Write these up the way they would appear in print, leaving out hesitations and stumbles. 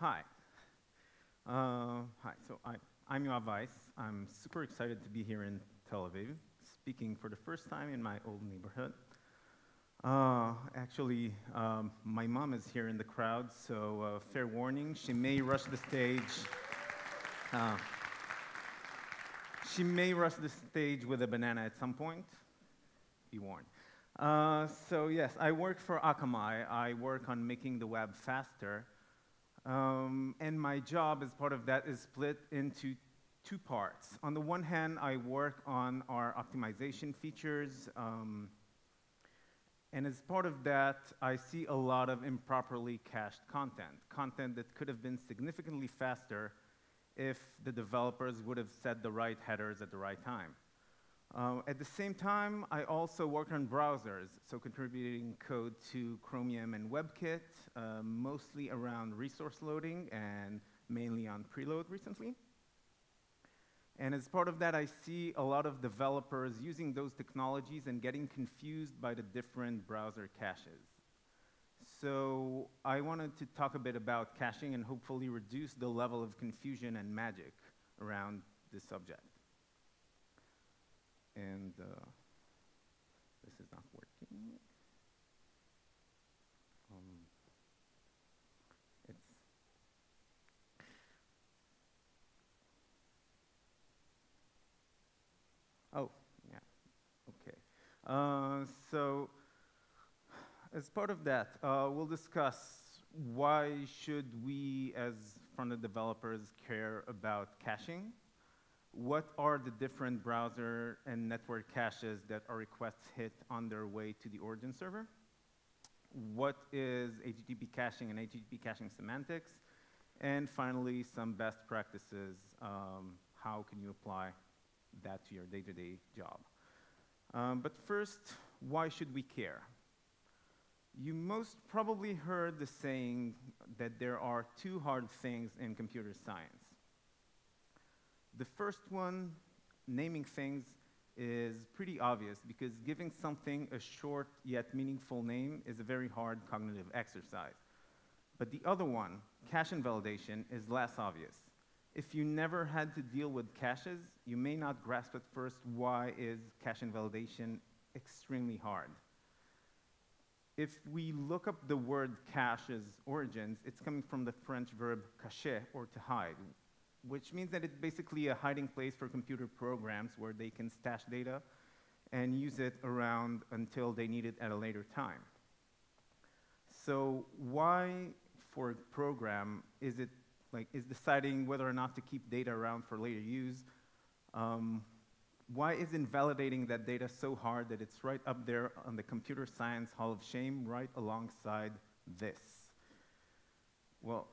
Hi. So I'm Yoav Weiss. I'm super excited to be here in Tel Aviv, speaking for the first time in my old neighborhood. Actually, my mom is here in the crowd, so fair warning, she may rush the stage. She may rush the stage with a banana at some point. Be warned. So yes, I work for Akamai. I work on making the web faster. And my job as part of that is split into two parts. On the one hand, I work on our optimization features. And as part of that, I see a lot of improperly cached content that could have been significantly faster if the developers would have set the right headers at the right time. At the same time, I also work on browsers, so contributing code to Chromium and WebKit, mostly around resource loading and mainly on preload recently. And as part of that, I see a lot of developers using those technologies and getting confused by the different browser caches. So I wanted to talk a bit about caching and hopefully reduce the level of confusion and magic around this subject. And this is not working. So as part of that, we'll discuss why should we as front-end developers care about caching? What are the different browser and network caches that our requests hit on their way to the origin server? What is HTTP caching and HTTP caching semantics? And finally, some best practices. How can you apply that to your day-to-day job? But first, why should we care? You most probably heard the saying that there are two hard things in computer science. The first one, naming things, is pretty obvious because giving something a short yet meaningful name is a very hard cognitive exercise. But the other one, cache invalidation, is less obvious. If you never had to deal with caches, you may not grasp at first why is cache invalidation extremely hard. If we look up the word cache's origins, it's coming from the French verb cacher, or to hide, which means that it's basically a hiding place for computer programs where they can stash data and use it around until they need it at a later time. So why, for a program, is it is deciding whether or not to keep data around for later use. Why is invalidating that data so hard that it's right up there on the computer science hall of shame right alongside this? Well,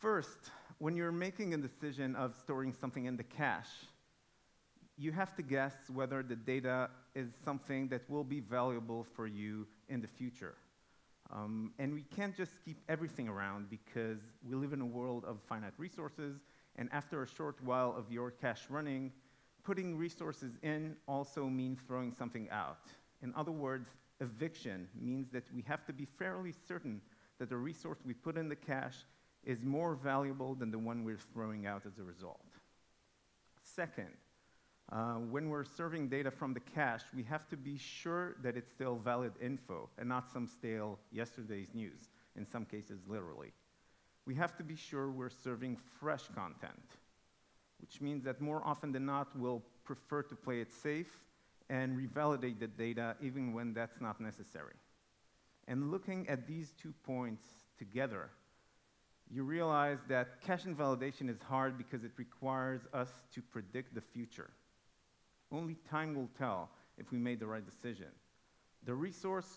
first, when you're making a decision of storing something in the cache, you have to guess whether the data is something that will be valuable for you in the future. And we can't just keep everything around because we live in a world of finite resources, and after a short while of your cache running, putting resources in also means throwing something out. In other words, eviction means that we have to be fairly certain that the resource we put in the cache is more valuable than the one we're throwing out as a result. Second, when we're serving data from the cache, we have to be sure that it's still valid info and not some stale yesterday's news, in some cases literally. We have to be sure we're serving fresh content, which means that more often than not, we'll prefer to play it safe and revalidate the data even when that's not necessary. And looking at these 2 points together, you realize that cache invalidation is hard because it requires us to predict the future. Only time will tell if we made the right decision. The resource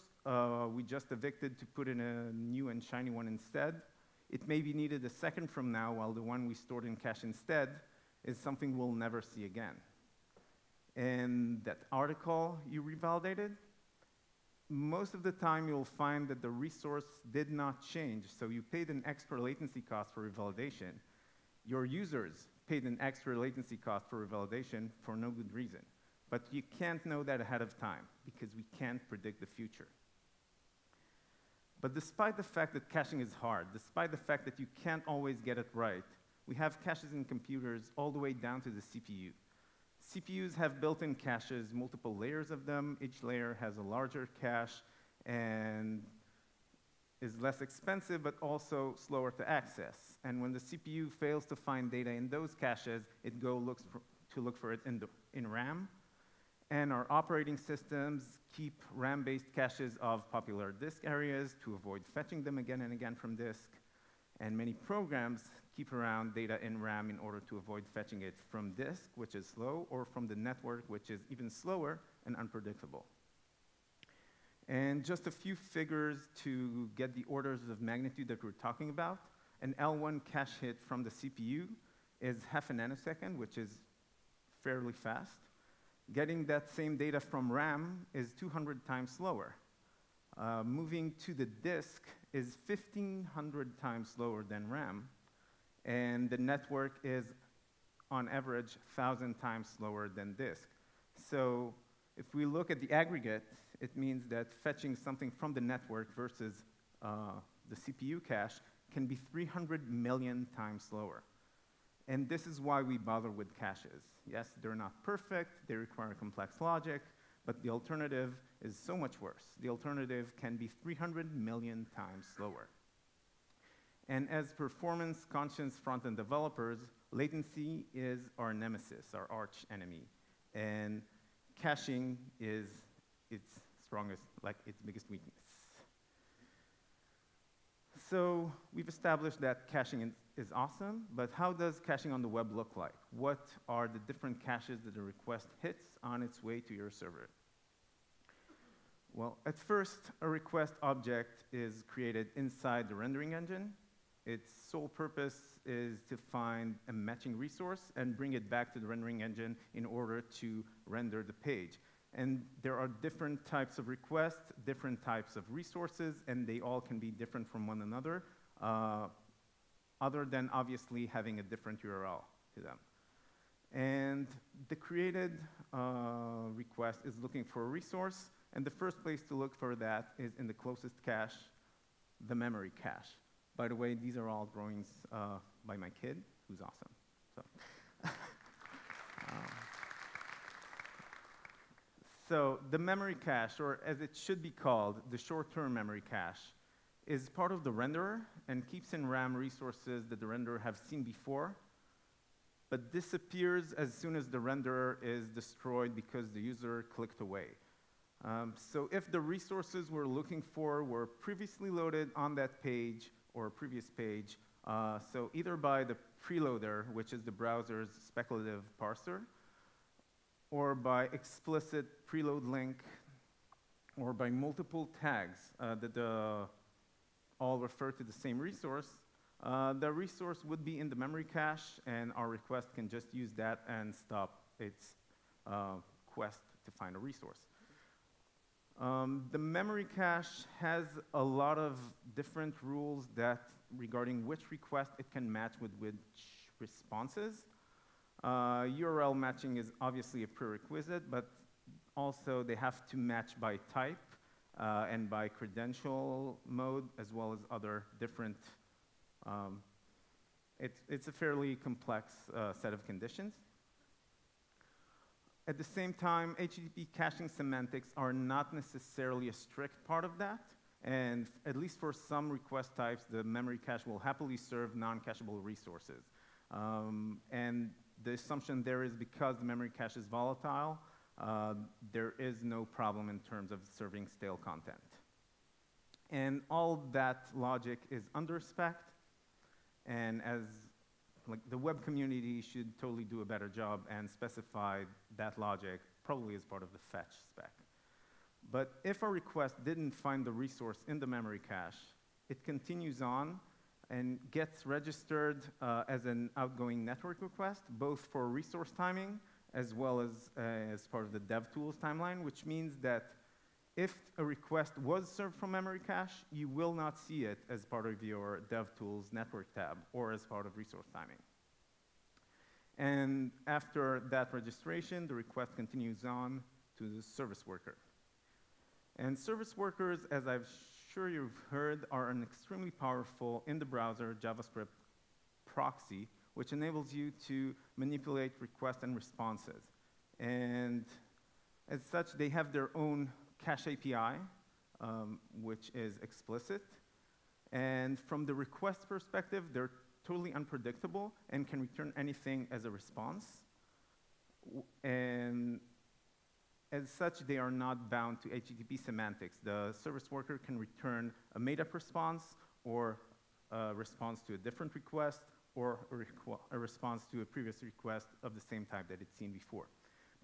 we just evicted to put in a new and shiny one instead, it may be needed a second from now, while the one we stored in cache instead is something we'll never see again. And that article you revalidated, most of the time you'll find that the resource did not change, so you paid an extra latency cost for revalidation. Your users paid an extra latency cost for revalidation for no good reason. But you can't know that ahead of time because we can't predict the future. But despite the fact that caching is hard, despite the fact that you can't always get it right, we have caches in computers all the way down to the CPU. CPUs have built-in caches, multiple layers of them. Each layer has a larger cache and is less expensive, but also slower to access. And when the CPU fails to find data in those caches, it looks for it in RAM. And our operating systems keep RAM-based caches of popular disk areas to avoid fetching them again and again from disk. And many programs keep around data in RAM in order to avoid fetching it from disk, which is slow, or from the network, which is even slower and unpredictable. And just a few figures to get the orders of magnitude that we're talking about. An L1 cache hit from the CPU is half a nanosecond, which is fairly fast. Getting that same data from RAM is 200 times slower. Moving to the disk is 1,500 times slower than RAM. And the network is, on average, 1,000 times slower than disk. So if we look at the aggregate, it means that fetching something from the network versus the CPU cache can be 300 million times slower. And this is why we bother with caches. Yes, they're not perfect, they require complex logic, but the alternative is so much worse. The alternative can be 300 million times slower. And as performance-conscious front-end developers, latency is our nemesis, our arch enemy. And caching is its strongest, like its biggest weakness. So we've established that caching is awesome, but how does caching on the web look like? What are the different caches that a request hits on its way to your server? Well, at first, a request object is created inside the rendering engine. Its sole purpose is to find a matching resource and bring it back to the rendering engine in order to render the page. And there are different types of requests, different types of resources, and they all can be different from one another, other than obviously having a different URL to them. And the created request is looking for a resource, and the first place to look for that is in the closest cache, the memory cache. By the way, these are all drawings by my kid, who's awesome. So. So the memory cache, or as it should be called, the short-term memory cache, is part of the renderer and keeps in RAM resources that the renderer have seen before, but disappears as soon as the renderer is destroyed because the user clicked away. So if the resources we're looking for were previously loaded on that page or a previous page, so either by the preloader, which is the browser's speculative parser, or by explicit preload link, or by multiple tags that all refer to the same resource, the resource would be in the memory cache, and our request can just use that and stop its quest to find a resource. The memory cache has a lot of different rules regarding which request it can match with which responses. URL matching is obviously a prerequisite, but also they have to match by type and by credential mode, as well as other different, it's a fairly complex set of conditions. At the same time, HTTP caching semantics are not necessarily a strict part of that, and at least for some request types, the memory cache will happily serve non-cacheable resources. And the assumption there is because the memory cache is volatile, there is no problem in terms of serving stale content. And all that logic is under spec, and as like, the web community should totally do a better job and specify that logic probably as part of the fetch spec. But if a request didn't find the resource in the memory cache, it continues on and gets registered as an outgoing network request, both for resource timing as well as part of the DevTools timeline, which means that if a request was served from memory cache, you will not see it as part of your DevTools network tab or as part of resource timing. And after that registration, the request continues on to the service worker. And service workers, as I've sure you've heard, are an extremely powerful in-the-browser JavaScript proxy, which enables you to manipulate requests and responses. And as such, they have their own cache API, which is explicit. And from the request perspective, they're totally unpredictable and can return anything as a response. And as such, they are not bound to HTTP semantics. The service worker can return a made-up response or a response to a different request or a response to a previous request of the same type that it's seen before.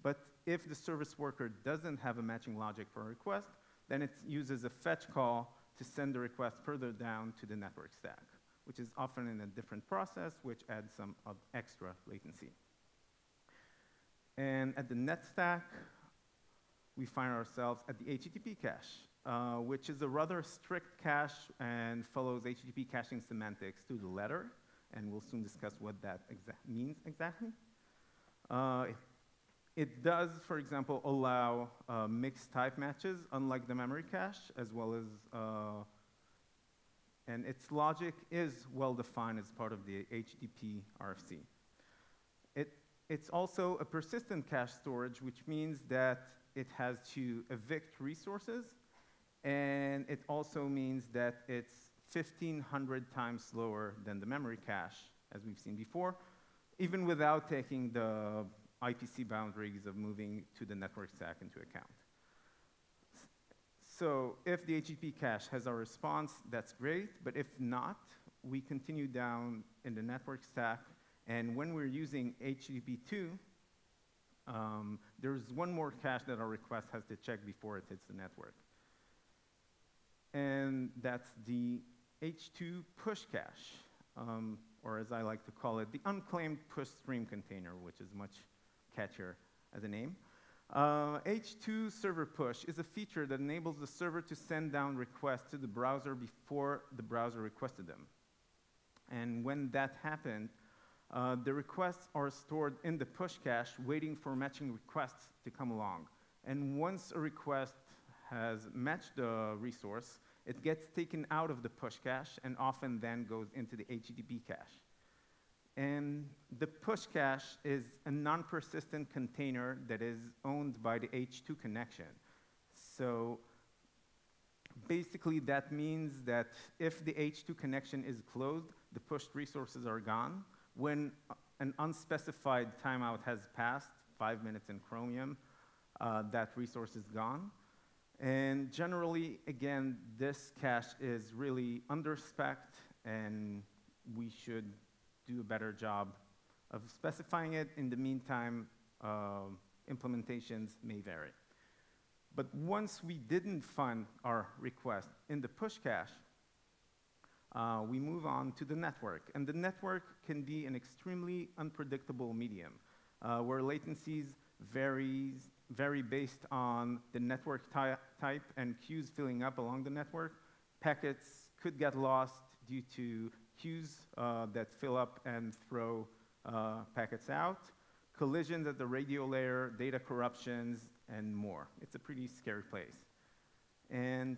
But if the service worker doesn't have a matching logic for a request, then it uses a fetch call to send the request further down to the network stack, which is often in a different process, which adds some extra latency. And at the net stack, we find ourselves at the HTTP cache, which is a rather strict cache and follows HTTP caching semantics to the letter. And we'll soon discuss what that means exactly. It does, for example, allow mixed type matches, unlike the memory cache, as well as, and its logic is well-defined as part of the HTTP RFC. It's also a persistent cache storage, which means that it has to evict resources, and it also means that it's 1,500 times slower than the memory cache, as we've seen before, even without taking the IPC boundaries of moving to the network stack into account. So if the HTTP cache has our response, that's great, but if not, we continue down in the network stack, and when we're using HTTP2, there's one more cache that our request has to check before it hits the network. And that's the H2 push cache, or as I like to call it, the unclaimed push stream container, which is much catchier as a name. H2 server push is a feature that enables the server to send down requests to the browser before the browser requested them. And when that happened, the requests are stored in the push cache, waiting for matching requests to come along. And once a request has matched the resource, it gets taken out of the push cache and often then goes into the HTTP cache. And the push cache is a non-persistent container that is owned by the H2 connection. So basically that means that if the H2 connection is closed, the pushed resources are gone. When an unspecified timeout has passed, 5 minutes in Chromium, that resource is gone. And generally, again, this cache is really under-spec'd, and we should do a better job of specifying it. In the meantime, implementations may vary. But once we didn't find our request in the push cache, we move on to the network. And the network can be an extremely unpredictable medium, where latencies vary based on the network type and queues filling up along the network. Packets could get lost due to queues that fill up and throw packets out, collisions at the radio layer, data corruptions, and more. It's a pretty scary place. And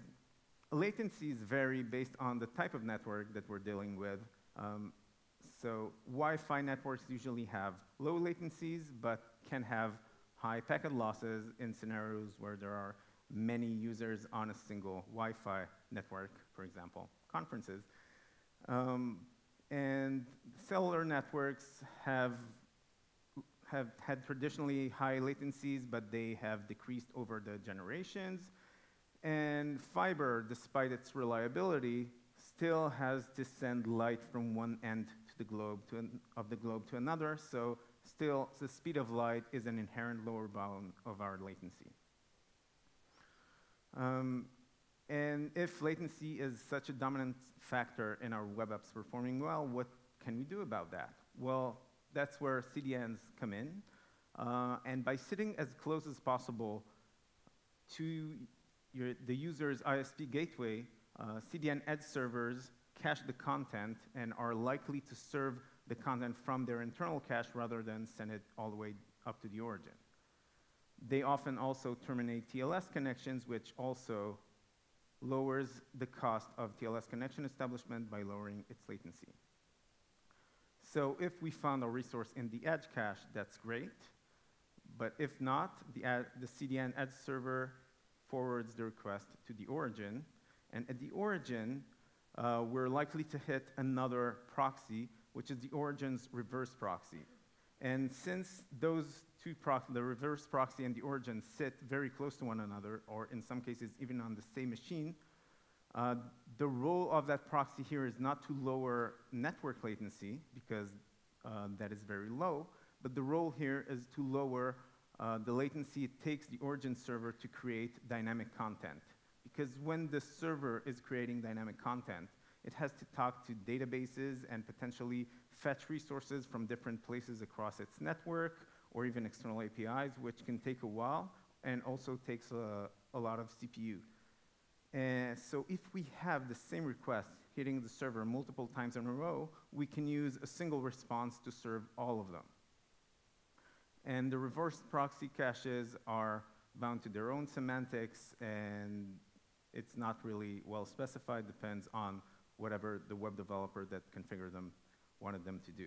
latencies vary based on the type of network that we're dealing with. So Wi-Fi networks usually have low latencies, but can have high packet losses in scenarios where there are many users on a single Wi-Fi network, for example, conferences. And cellular networks have had traditionally high latencies, but they have decreased over the generations. And fiber, despite its reliability, still has to send light from one end of the globe to another, so still the speed of light is an inherent lower bound of our latency. And if latency is such a dominant factor in our web apps performing well, what can we do about that? Well, that's where CDNs come in. And by sitting as close as possible to the user's ISP gateway, CDN edge servers cache the content and are likely to serve the content from their internal cache rather than send it all the way up to the origin. They often also terminate TLS connections, which also lowers the cost of TLS connection establishment by lowering its latency. So if we found a resource in the edge cache, that's great. But if not, the CDN edge server forwards the request to the origin. And at the origin, we're likely to hit another proxy, which is the origin's reverse proxy. And since those two proxies, the reverse proxy and the origin, sit very close to one another, or in some cases even on the same machine, the role of that proxy here is not to lower network latency, because that is very low, but the role here is to lower the latency it takes the origin server to create dynamic content. Because when the server is creating dynamic content, it has to talk to databases and potentially fetch resources from different places across its network, or even external APIs, which can take a while and also takes a lot of CPU. And so if we have the same request hitting the server multiple times in a row, we can use a single response to serve all of them. And the reverse proxy caches are bound to their own semantics, and it's not really well specified, depends on whatever the web developer that configured them wanted them to do.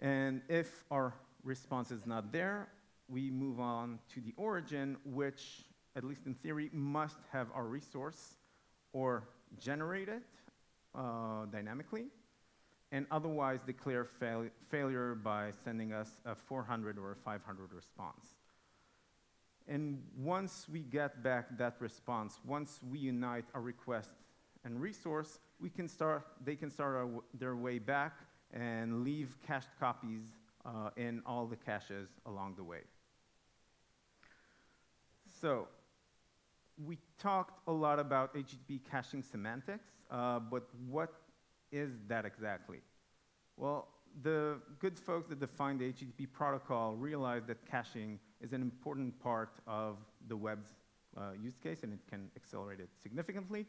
And if our response is not there, we move on to the origin, which, at least in theory, must have our resource or generate it dynamically, and otherwise declare failure by sending us a 400 or a 500 response. And once we get back that response, once we unite our request and resource, we can start, they can start their way back and leave cached copies in all the caches along the way. So we talked a lot about HTTP caching semantics, but what is that exactly? Well, the good folks that defined the HTTP protocol realized that caching is an important part of the web's use case, and it can accelerate it significantly.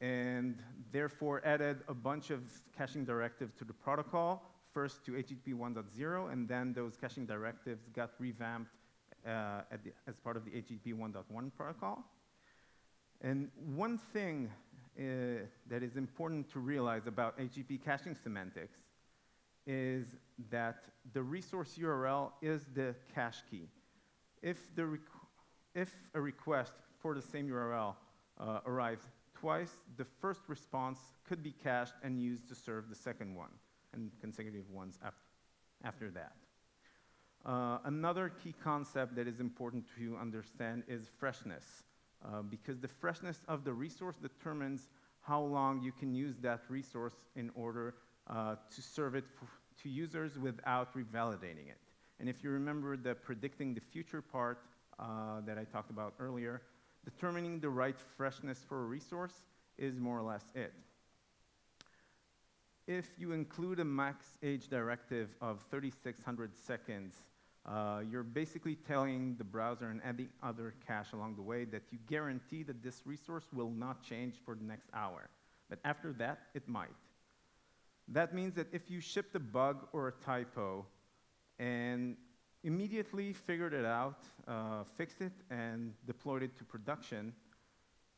And therefore added a bunch of caching directives to the protocol, first to HTTP 1.0, and then those caching directives got revamped as part of the HTTP 1.1 protocol. And one thing that is important to realize about HTTP caching semantics is that the resource URL is the cache key. If a request for the same URL arrives twice, the first response could be cached and used to serve the second one, and consecutive ones after that. Another key concept that is important to understand is freshness, because the freshness of the resource determines how long you can use that resource in order to serve it to users without revalidating it. And if you remember the predicting the future part that I talked about earlier, determining the right freshness for a resource is more or less it. If you include a max age directive of 3,600 seconds, you're basically telling the browser and any other cache along the way that you guarantee that this resource will not change for the next hour. But after that, it might. That means that if you shipped a bug or a typo and immediately figured it out, fixed it, and deployed it to production,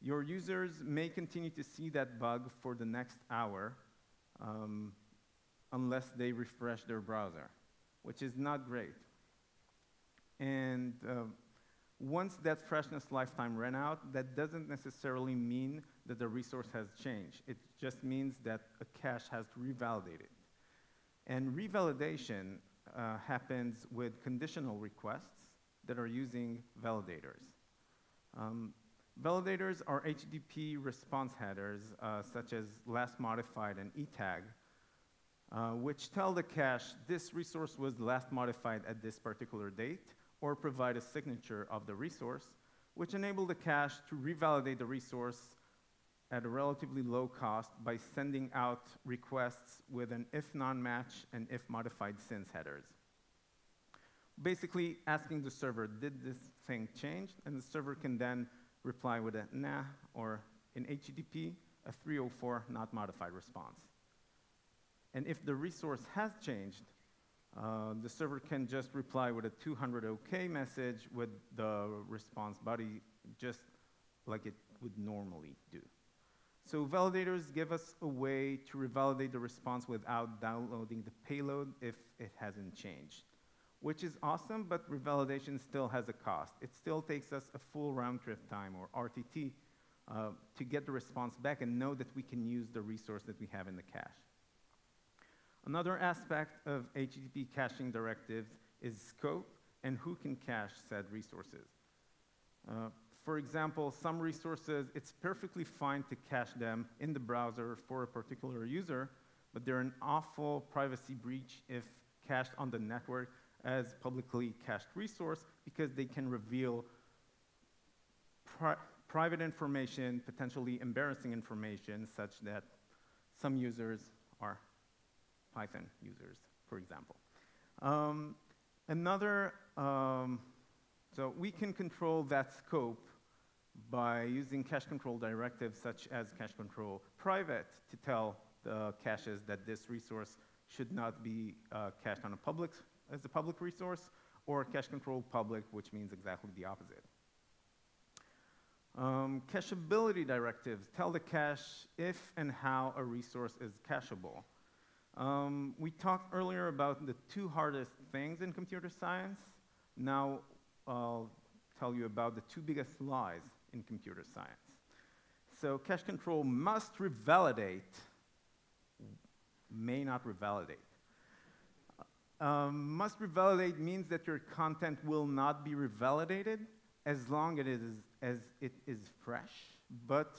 your users may continue to see that bug for the next hour unless they refresh their browser, which is not great. And once that freshness lifetime ran out, that doesn't necessarily mean that the resource has changed. It just means that a cache has to revalidate it. And revalidation happens with conditional requests that are using validators. Validators are HTTP response headers, such as last modified and ETag, which tell the cache this resource was last modified at this particular date, or provide a signature of the resource, which enable the cache to revalidate the resource at a relatively low cost by sending out requests with an if non-match and if modified since headers. Basically asking the server, did this thing change? And the server can then reply with a nah, or in HTTP, a 304 not modified response. And if the resource has changed, the server can just reply with a 200 OK message with the response body just like it would normally do. So validators give us a way to revalidate the response without downloading the payload if it hasn't changed, which is awesome, but revalidation still has a cost. It still takes us a full round trip time, or RTT, to get the response back and know that we can use the resource that we have in the cache. Another aspect of HTTP caching directives is scope and who can cache said resources. For example, some resources, it's perfectly fine to cache them in the browser for a particular user, but they're an awful privacy breach if cached on the network as publicly cached resource, because they can reveal private information, potentially embarrassing information, such that some users are Python users, for example. So we can control that scope by using cache control directives such as cache control private to tell the caches that this resource should not be cached on a public, as a public resource, or cache control public, which means exactly the opposite. Cacheability directives tell the cache if and how a resource is cacheable. We talked earlier about the two hardest things in computer science. Now I'll tell you about the two biggest lies in computer science. So cache control must revalidate, may not revalidate. Must revalidate means that your content will not be revalidated as long as it is fresh, but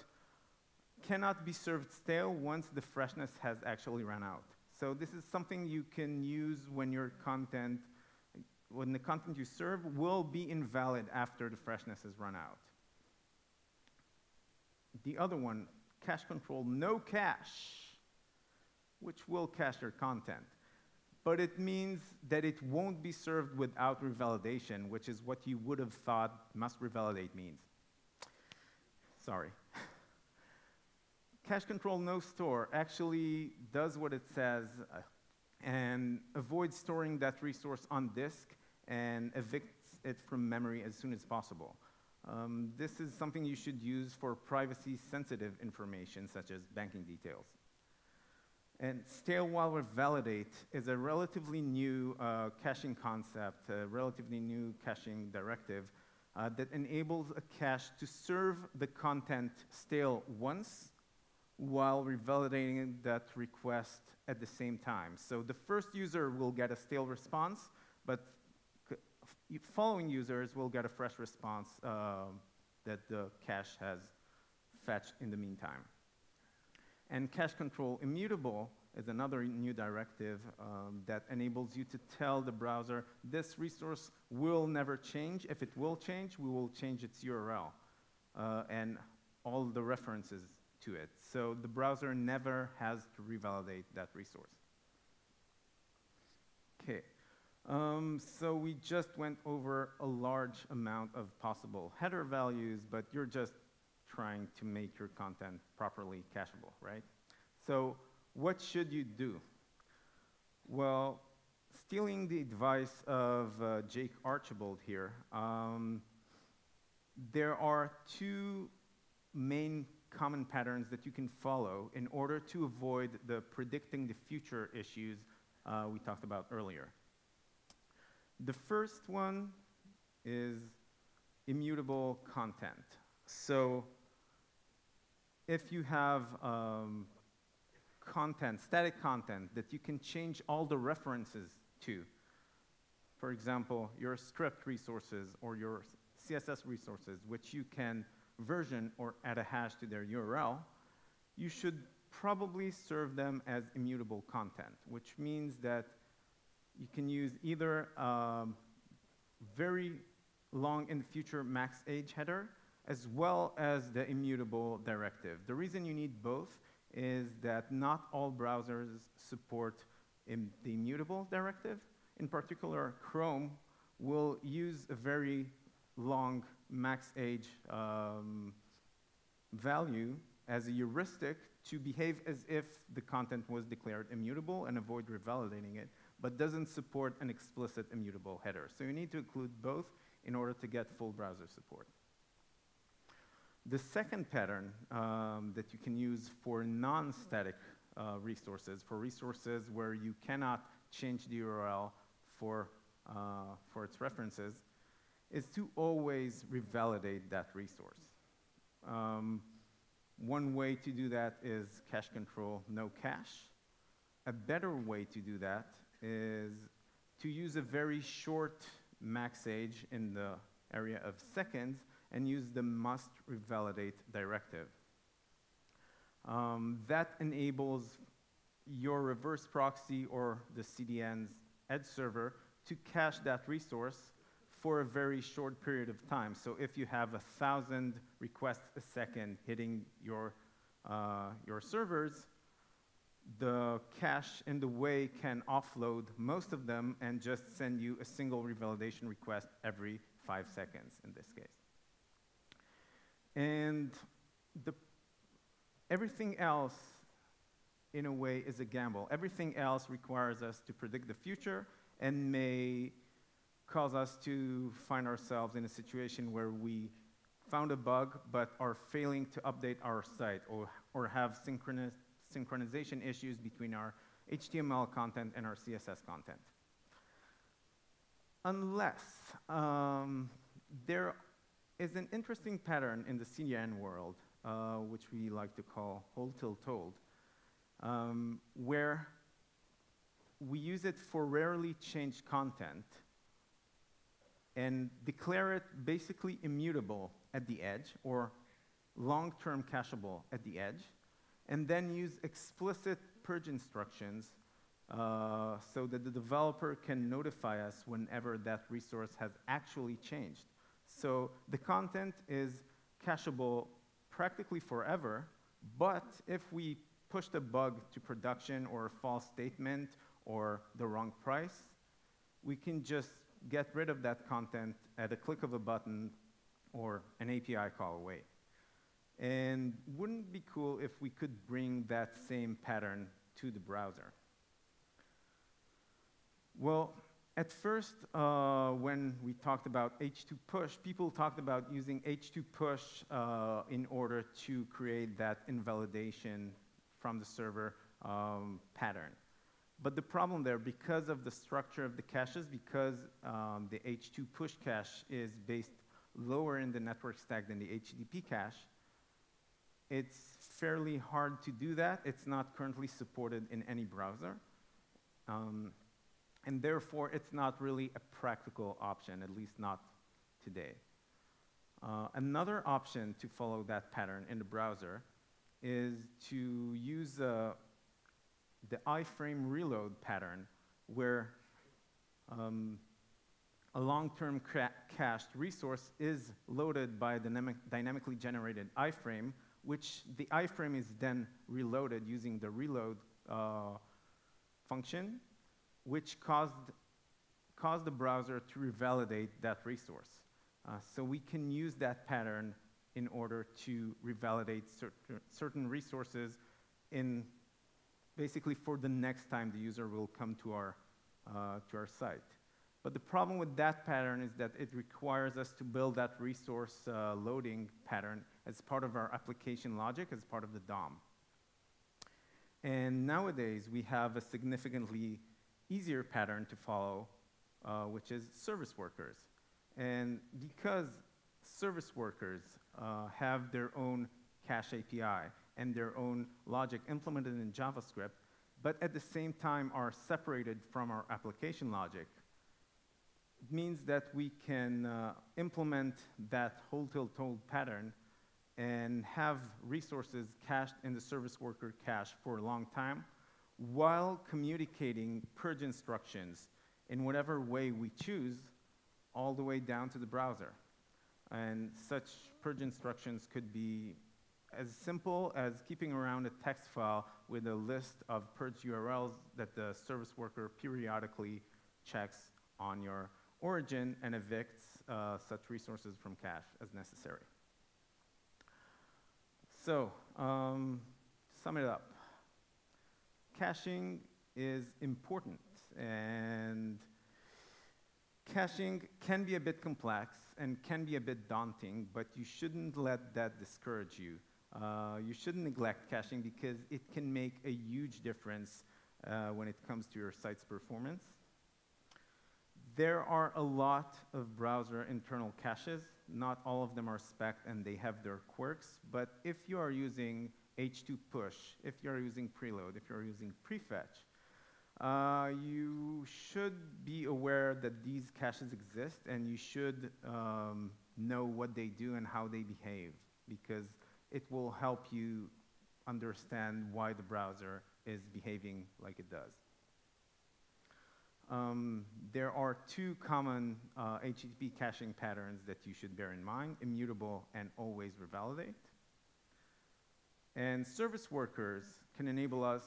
cannot be served stale once the freshness has actually run out. So this is something you can use when your content, when the content you serve will be invalid after the freshness has run out. The other one, cache control, no cache, which will cache your content. But it means that it won't be served without revalidation, which is what you would have thought must revalidate means. Sorry. Cache control no store actually does what it says and avoids storing that resource on disk and evicts it from memory as soon as possible. This is something you should use for privacy-sensitive information, such as banking details. And stale while revalidate is a relatively new caching concept, a relatively new caching directive that enables a cache to serve the content stale once while revalidating that request at the same time. So the first user will get a stale response, but following users will get a fresh response that the cache has fetched in the meantime. And cache control immutable is another new directive that enables you to tell the browser, this resource will never change. If it will change, we will change its URL and all the references to it. So the browser never has to revalidate that resource. Okay. So we just went over a large amount of possible header values, but you're just trying to make your content properly cacheable, right? So what should you do? Well, stealing the advice of Jake Archibald here, there are two main common patterns that you can follow in order to avoid the predicting the future issues we talked about earlier. The first one is immutable content. So if you have content, static content, that you can change all the references to, for example, your script resources or your CSS resources, which you can version or add a hash to their URL, you should probably serve them as immutable content, which means that you can use either very long in the future max age header as well as the immutable directive. The reason you need both is that not all browsers support the immutable directive. In particular, Chrome will use a very long max age value as a heuristic to behave as if the content was declared immutable and avoid revalidating it, but doesn't support an explicit immutable header. So you need to include both in order to get full browser support. The second pattern that you can use for non-static resources, for resources where you cannot change the URL for its references, is to always revalidate that resource. One way to do that is cache control, no cache. A better way to do that is to use a very short max age in the area of seconds and use the must revalidate directive. That enables your reverse proxy or the CDN's edge server to cache that resource for a very short period of time. So if you have 1,000 requests a second hitting your servers, the cache in the way can offload most of them and just send you a single revalidation request every 5 seconds in this case. And everything else, in a way, is a gamble. Everything else requires us to predict the future and may cause us to find ourselves in a situation where we found a bug but are failing to update our site or have synchronization issues between our HTML content and our CSS content. Unless there is an interesting pattern in the CDN world, which we like to call hold till told, where we use it for rarely changed content and declare it basically immutable at the edge or long-term cacheable at the edge, and then use explicit purge instructions so that the developer can notify us whenever that resource has actually changed. So the content is cacheable practically forever, but if we push the bug to production or a false statement or the wrong price, we can just get rid of that content at a click of a button or an API call away. And wouldn't it be cool if we could bring that same pattern to the browser? Well, at first, when we talked about H2 push, people talked about using H2 push in order to create that invalidation from the server pattern. But the problem there, because of the structure of the caches, because the H2 push cache is based lower in the network stack than the HTTP cache, it's fairly hard to do that. It's not currently supported in any browser. And therefore, it's not really a practical option, at least not today. Another option to follow that pattern in the browser is to use the iframe reload pattern, where a long-term cached resource is loaded by a dynamically generated iframe, which the iframe is then reloaded using the reload function, which caused the browser to revalidate that resource. So we can use that pattern in order to revalidate certain resources in basically for the next time the user will come to our site. But the problem with that pattern is that it requires us to build that resource loading pattern as part of our application logic, as part of the DOM. And nowadays, we have a significantly easier pattern to follow, which is service workers. And because service workers have their own cache API and their own logic implemented in JavaScript, but at the same time are separated from our application logic, it means that we can implement that hold till told pattern and have resources cached in the service worker cache for a long time, while communicating purge instructions in whatever way we choose, all the way down to the browser. And such purge instructions could be as simple as keeping around a text file with a list of purge URLs that the service worker periodically checks on your origin and evicts such resources from cache as necessary. So, sum it up. Caching is important, and Caching can be a bit complex and can be a bit daunting, but you shouldn't let that discourage you. You shouldn't neglect caching because it can make a huge difference when it comes to your site's performance. There are a lot of browser internal caches. Not all of them are spec'd and they have their quirks, but if you are using H2 push, if you're using preload, if you're using prefetch, you should be aware that these caches exist and you should know what they do and how they behave, because it will help you understand why the browser is behaving like it does. There are two common HTTP caching patterns that you should bear in mind: immutable and always revalidate. And service workers can enable us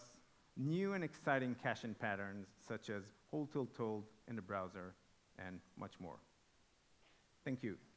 new and exciting caching patterns such as hold till told in the browser and much more. Thank you.